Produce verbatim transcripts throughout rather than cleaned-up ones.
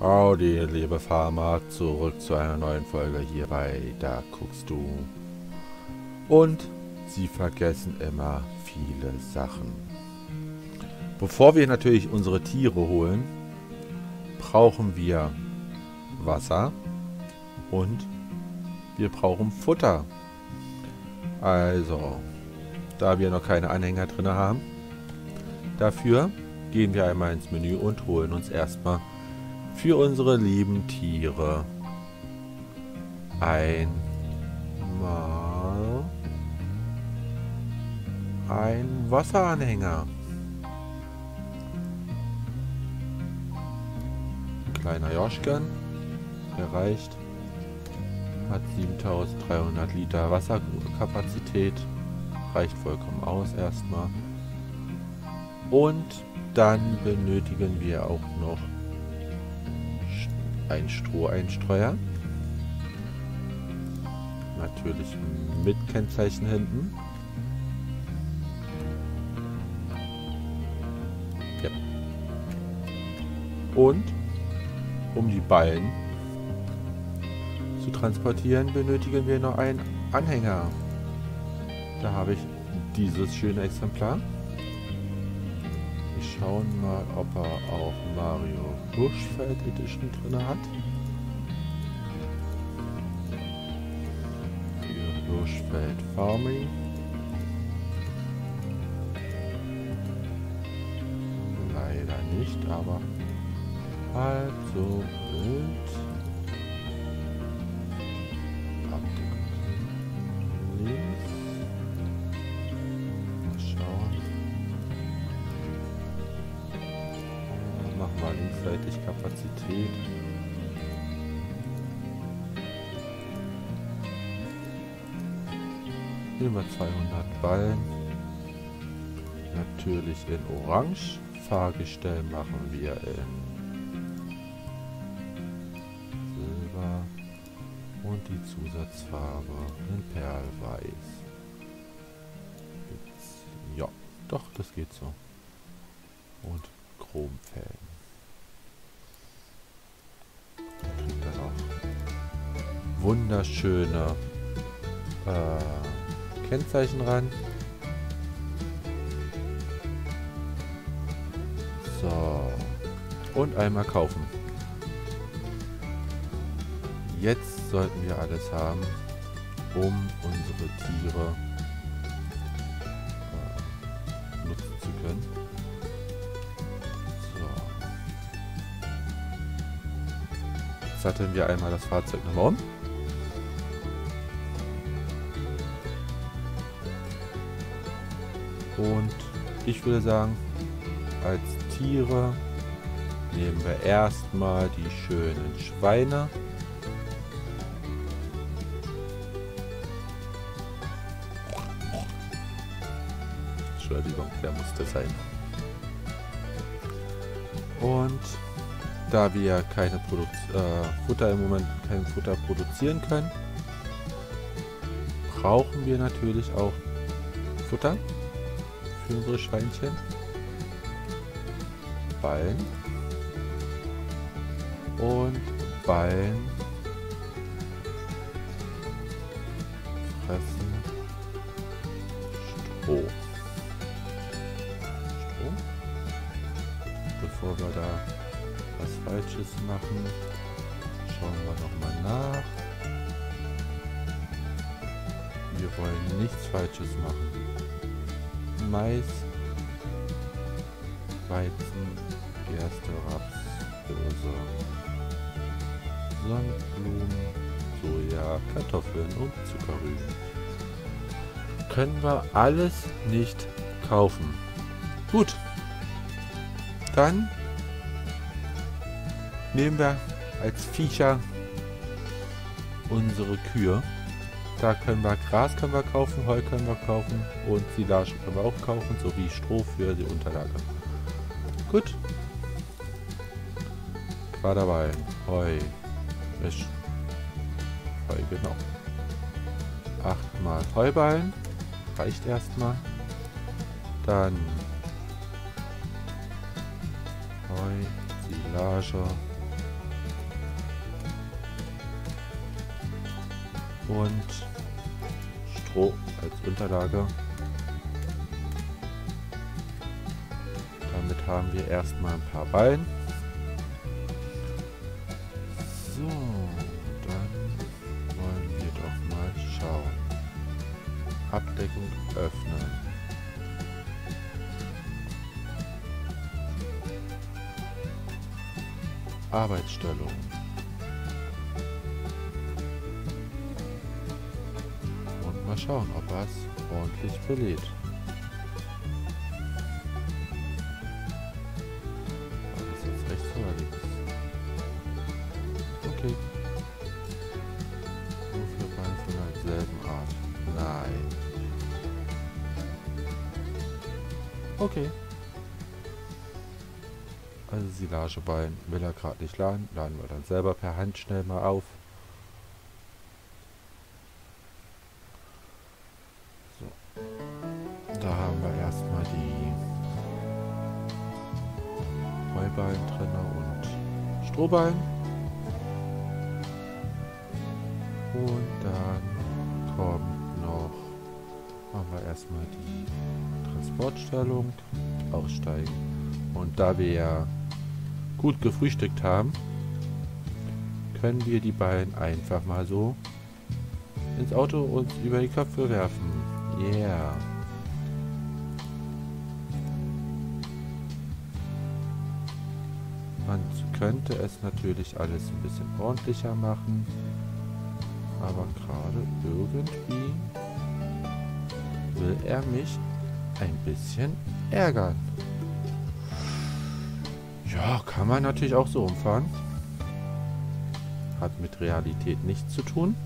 Howdy, liebe Farmer, zurück zu einer neuen Folge hier bei Da Guckst du. Und sie vergessen immer viele Sachen. Bevor wir natürlich unsere Tiere holen, brauchen wir Wasser und wir brauchen Futter. Also, da wir noch keine Anhänger drin haben, dafür gehen wir einmal ins Menü und holen uns erstmal für unsere lieben Tiere einmal ein Wasseranhänger. Ein kleiner Joschkan, der reicht, hat siebentausenddreihundert Liter Wasserkapazität, reicht vollkommen aus erstmal. Und dann benötigen wir auch noch ein Stroheinstreuer. Natürlich mit Kennzeichen hinten. Ja. Und um die Ballen zu transportieren, benötigen wir noch einen Anhänger. Da habe ich dieses schöne Exemplar. Wir schauen mal, ob er auch Mario Buschfeld Edition drin hat. Für Buschfeld Farming. Leider nicht, aber halb so wild. Abgeguckt. Links. Mal schauen. Machen wir linksseitig Kapazität. Über zweihundert Ballen. Natürlich in Orange. Fahrgestell machen wir in und die Zusatzfarbe in Perlweiß. Ja, doch, das geht so. Und Chromfelgen. Dann kriegt er noch wunderschöne äh, Kennzeichen ran. So. Und einmal kaufen. Jetzt sollten wir alles haben, um unsere Tiere äh, nutzen zu können. So. Jetzt satteln wir einmal das Fahrzeug nochmal um. Und ich würde sagen, als Tiere nehmen wir erstmal die schönen Schweine. Entschuldigung, der musste sein. Und da wir keine Produk äh, Futter im Moment kein Futter produzieren können, brauchen wir natürlich auch Futter für unsere Schweinchen. Ballen und Ballen fressen Stroh. Bevor wir da was Falsches machen, schauen wir nochmal nach. Wir wollen nichts Falsches machen. Mais, Weizen, Gerste, Raps, Hirse, Sonnenblumen, Soja, Kartoffeln und Zuckerrüben. Können wir alles nicht kaufen. Gut. Dann nehmen wir als Viecher unsere Kühe. Da können wir Gras können wir kaufen, Heu können wir kaufen und Silage können wir auch kaufen, sowie Stroh für die Unterlage. Gut. War dabei. Heu. Misch. Heu, genau. Achtmal Heuballen. Reicht erstmal. Dann Silage, und Stroh als Unterlage. Damit haben wir erstmal ein paar Ballen. So, dann wollen wir doch mal schauen. Abdeckung öffnen. Arbeitsstellung. Und mal schauen, ob er es ordentlich belädt. War das jetzt rechts oder links? Okay. Nur für beide von derselben Art. Nein. Okay. Also Silageballen will er gerade nicht laden, laden wir dann selber per Hand schnell mal auf. So. Da haben wir erstmal die Heuballen drin und Strohballen. Und dann kommt noch, machen wir erstmal die Transportstellung, aussteigen. Und da wir ja gut gefrühstückt haben, können wir die Ballen einfach mal so ins Auto und über die Köpfe werfen. Yeah. Man könnte es natürlich alles ein bisschen ordentlicher machen, aber gerade irgendwie will er mich ein bisschen ärgern. Ja, kann man natürlich auch so umfahren. Hat mit Realität nichts zu tun.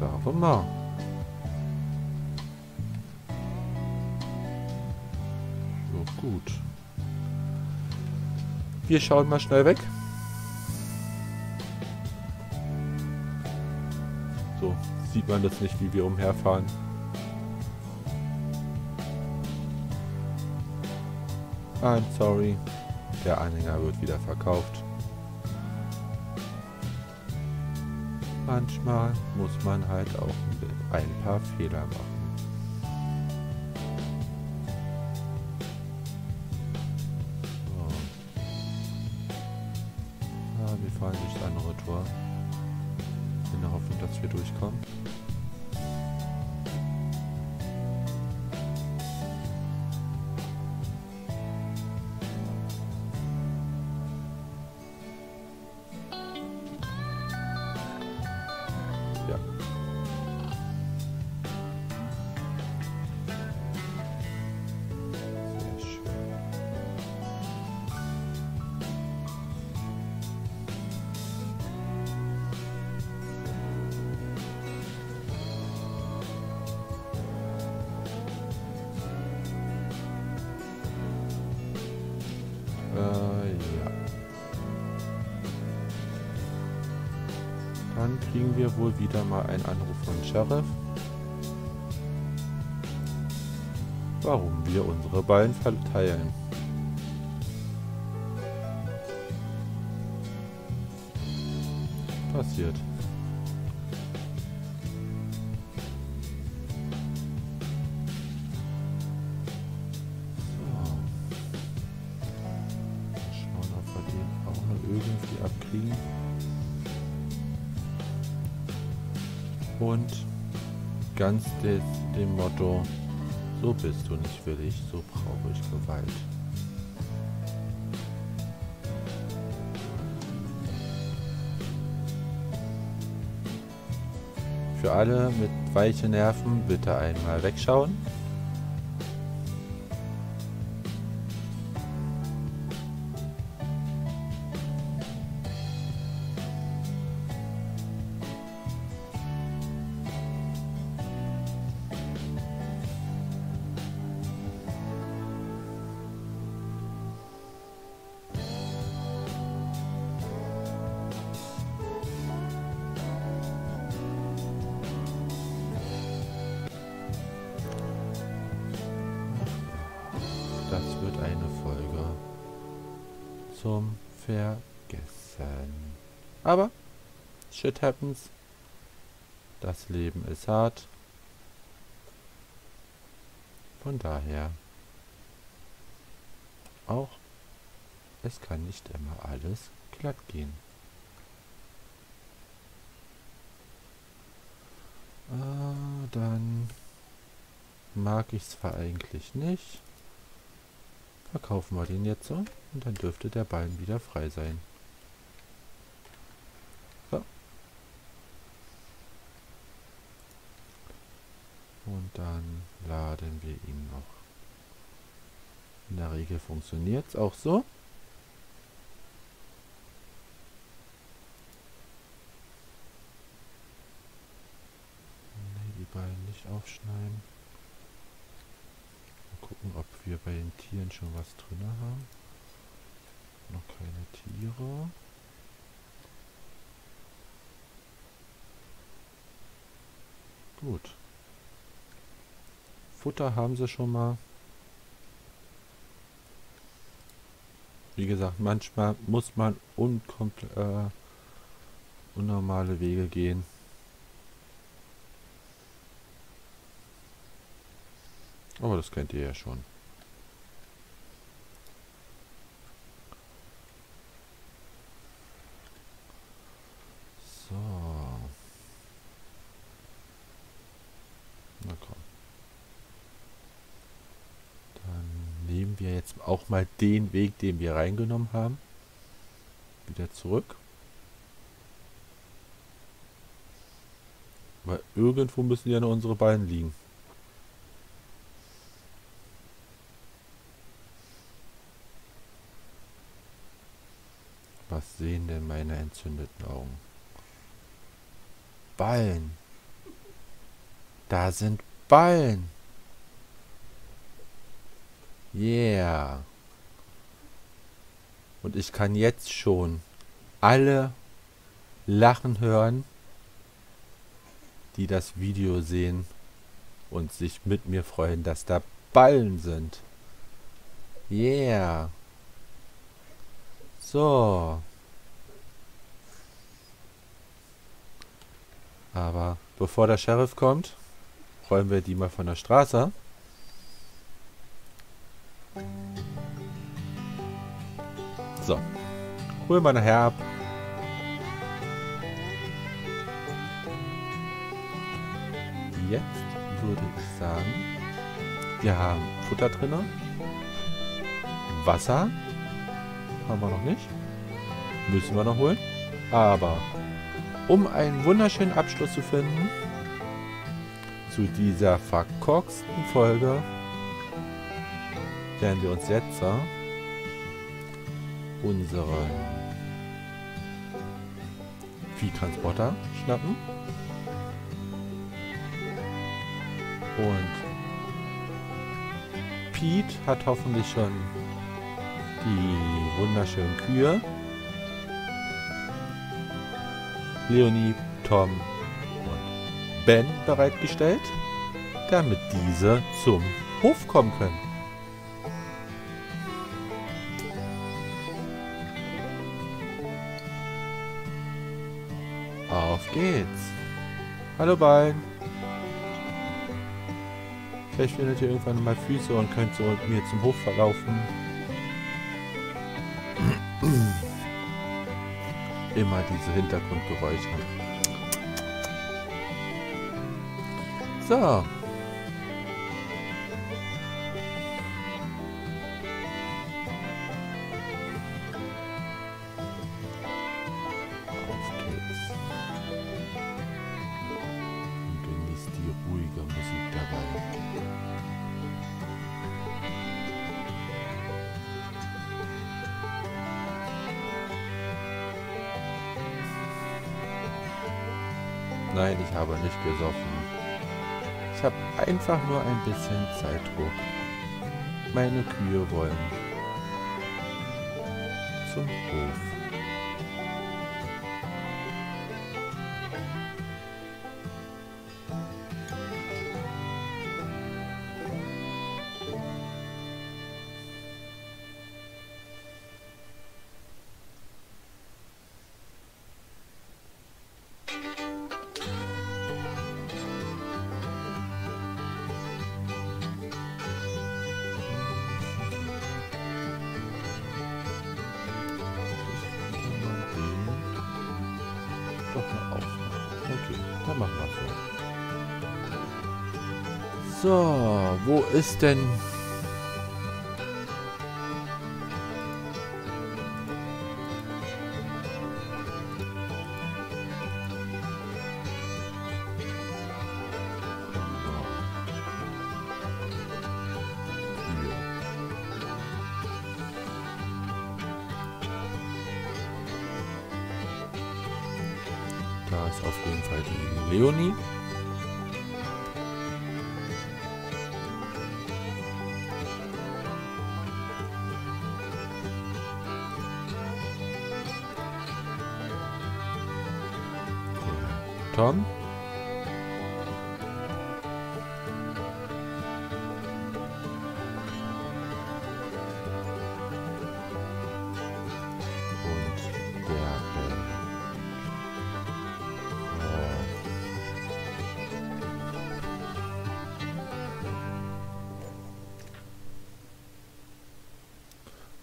Warum mal? So, gut. Wir schauen mal schnell weg. So, sieht man das nicht, wie wir umherfahren. I'm sorry. Der Anhänger wird wieder verkauft. Manchmal muss man halt auch ein paar Fehler machen. So. Ah, wir fahren durch das andere Tor. In der Hoffnung, dass wir durchkommen. Dann kriegen wir wohl wieder mal einen Anruf von Sheriff, warum wir unsere Ballen verteilen. Passiert. So. Schauen, ob wir den auch noch irgendwie abkriegen. Und ganz des, dem Motto, so bist du nicht willig, so brauche ich Gewalt. Für alle mit weichen Nerven bitte einmal wegschauen. Das wird eine Folge zum vergessen. Aber shit happens. Das Leben ist hart. Von daher auch, es kann nicht immer alles glatt gehen. Ah, dann mag ich es eigentlich nicht. Verkaufen wir den jetzt so und dann dürfte der Ballen wieder frei sein. So. Und dann laden wir ihn noch. In der Regel funktioniert es auch so. Ne, die Ballen nicht aufschneiden. Mal gucken, ob wir bei den Tieren schon was drin haben. Noch keine Tiere. Gut. Futter haben sie schon mal. Wie gesagt, manchmal muss man äh, unnormale Wege gehen. Aber das kennt ihr ja schon. So. Na komm. Nehmen wir jetzt auch mal den Weg, den wir reingenommen haben, wieder zurück. Weil irgendwo müssen ja nur unsere Ballen liegen. Was sehen denn meine entzündeten Augen? Ballen! Da sind Ballen! Yeah. Und ich kann jetzt schon alle lachen hören, die das Video sehen und sich mit mir freuen, dass da Ballen sind. Yeah. So. Aber bevor der Sheriff kommt, räumen wir die mal von der Straße. So, hol mal nachher ab. Jetzt würde ich sagen, wir haben Futter drin. Wasser haben wir noch nicht. Müssen wir noch holen. Aber um einen wunderschönen Abschluss zu finden zu dieser verkorksten Folge, werden wir uns jetzt unseren Viehtransporter schnappen und Pete hat hoffentlich schon die wunderschönen Kühe. Leonie, Tom und Ben bereitgestellt, damit diese zum Hof kommen können. Geht's. Hallo Ballen. Vielleicht findet ihr irgendwann mal Füße und könnt so mit mir zum Hof verlaufen. Immer diese Hintergrundgeräusche. So. Nein, ich habe nicht gesoffen. Ich habe einfach nur ein bisschen Zeitdruck. Meine Kühe wollen zum Hof. Dann machen wir es so. So, wo ist denn... Da ist auf jeden Fall die Leonie. Der Tom. Und der Ben.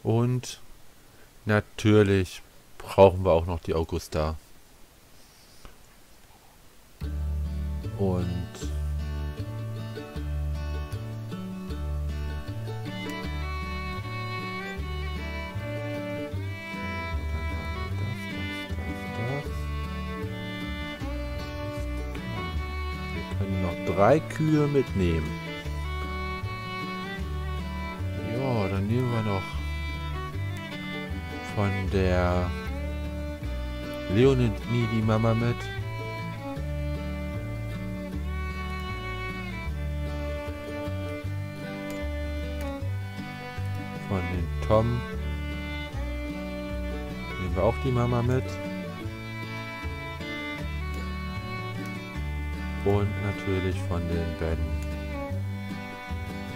Und natürlich brauchen wir auch noch die Augusta. Und wir können noch drei Kühe mitnehmen. Ja, dann nehmen wir noch von der Leonie die Mama mit. Von den Tom nehmen wir auch die Mama mit. Und natürlich von den Ben.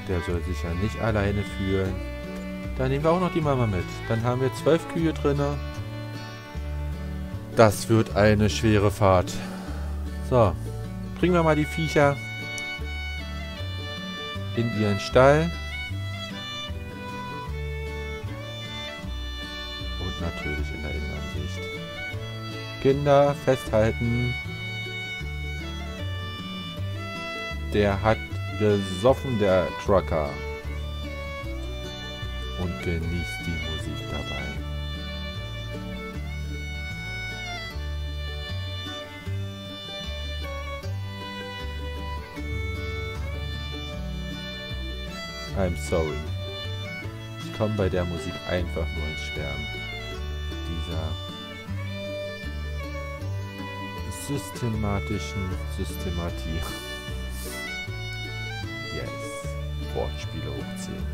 Der soll sich ja nicht alleine fühlen. Dann nehmen wir auch noch die Mama mit. Dann haben wir zwölf Kühe drin. Das wird eine schwere Fahrt. So, bringen wir mal die Viecher in ihren Stall. Und natürlich in der Innenansicht. Kinder, festhalten. Der hat gesoffen, der Trucker. Und genießt die Musik dabei. I'm sorry. Ich komme bei der Musik einfach nur ins Schwärmen. Dieser systematischen Systematik. Yes. Wortspiele hochziehen.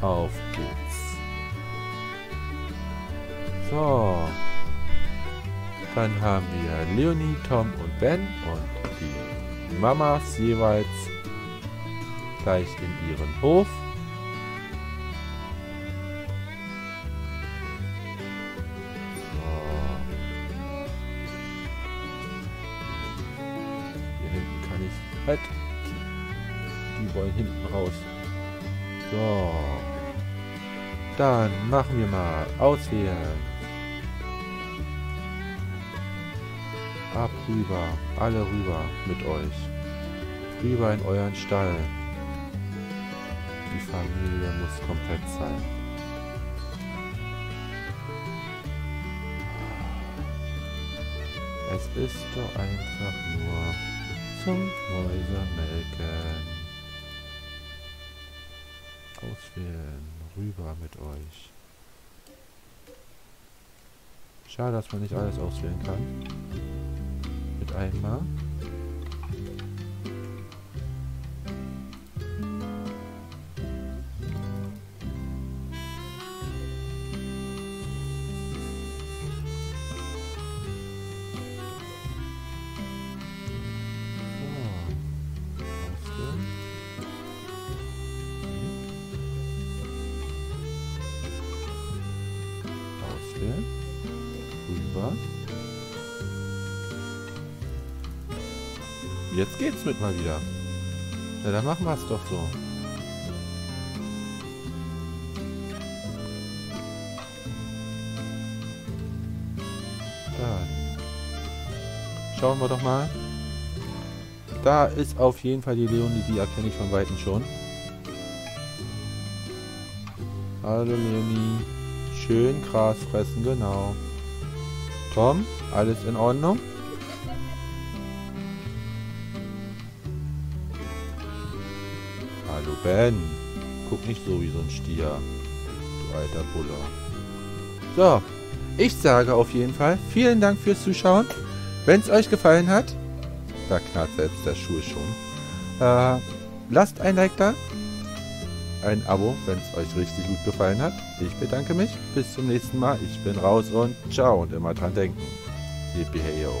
Auf geht's. So. Dann haben wir Leonie, Tom und Ben und die Mamas jeweils gleich in ihren Hof. So. Hier hinten kann ich halt. Die wollen hinten raus. So, dann machen wir mal auswählen. Ab rüber, alle rüber mit euch. Rüber in euren Stall. Die Familie muss komplett sein. Es ist doch einfach nur zum Mäusemelken. Auswählen, rüber mit euch. Schade, dass man nicht alles auswählen kann. Mit einmal. Rüber. Jetzt geht's mit mal wieder. Na, dann machen wir es doch so. Dann schauen wir doch mal. Da ist auf jeden Fall die Leonie, die erkenne ich von Weitem schon. Hallo Leonie. Schön Gras fressen, genau. Tom, alles in Ordnung? Hallo Ben. Guck nicht so wie so ein Stier. Du alter Buller. So, ich sage auf jeden Fall vielen Dank fürs Zuschauen. Wenn es euch gefallen hat, da knarrt selbst der Schuh schon, äh, lasst ein Like da, ein Abo, wenn es euch richtig gut gefallen hat. Ich bedanke mich, bis zum nächsten Mal. Ich bin raus und ciao und immer dran denken. Yippie-heyo.